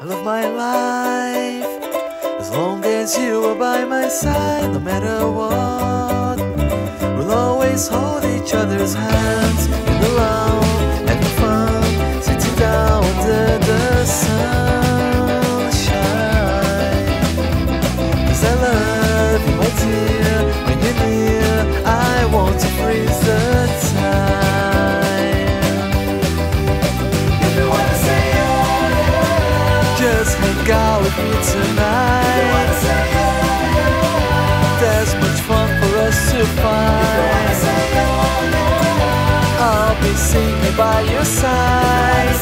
I love my life, as long as you are by my side. No matter what, we'll always hold each other's hands. And alone, and the fun, sitting down under the sunshine. Cause I love you, my dear. When you're near, I want to freeze the time. Hang out with me tonight. There's much fun for us to find. I'll be singing by your side.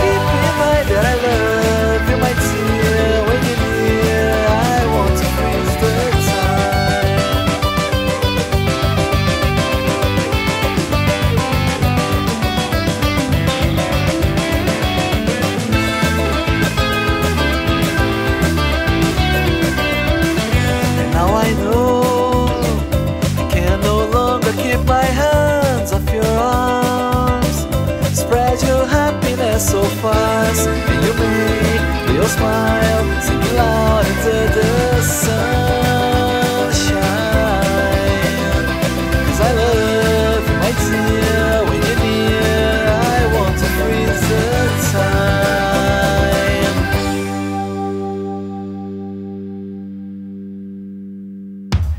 Keep in mind that I love you, my dear. When you're near, I want to freeze the so fast, and you make your smile, sing loud into the sunshine. Cause I love you, my dear. When you're near, I want to freeze the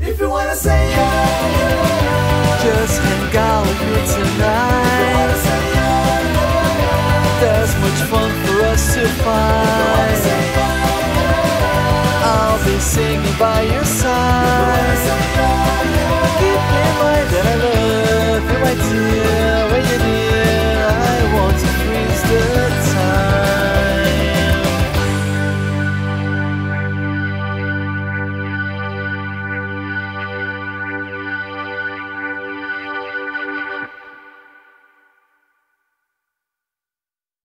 time. If you wanna say yeah, just hang out with me tonight. There's much fun for us to find. I'll be singing by your side. Keep in mind that I love you, my dear.